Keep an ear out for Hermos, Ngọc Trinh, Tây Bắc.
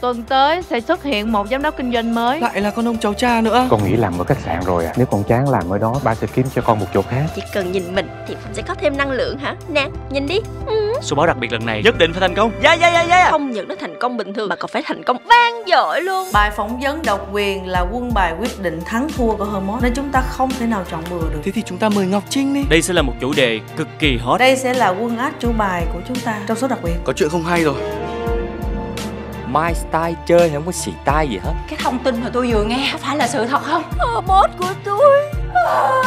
Tuần tới sẽ xuất hiện một giám đốc kinh doanh mới. Lại là con ông cháu cha nữa. Con nghĩ làm ở khách sạn rồi à? Nếu con chán làm ở đó, ba sẽ kiếm cho con một chỗ khác. Chỉ cần nhìn mình thì sẽ có thêm năng lượng hả? Nè, nhìn đi. Số báo đặc biệt lần này nhất định phải thành công. Dạ. Không những nó thành công bình thường mà còn phải thành công vang dội luôn. Bài phỏng vấn độc quyền là quân bài quyết định thắng thua của Hermos, nên chúng ta không thể nào chọn bừa được. Thế thì chúng ta mời Ngọc Trinh đi. Đây sẽ là một chủ đề cực kỳ hot. Đây sẽ là quân át chủ bài của chúng ta trong số đặc biệt. Có chuyện không hay rồi. My style chơi không có xì tai gì hết. Cái thông tin mà tôi vừa nghe có phải là sự thật không? Hermos của tôi.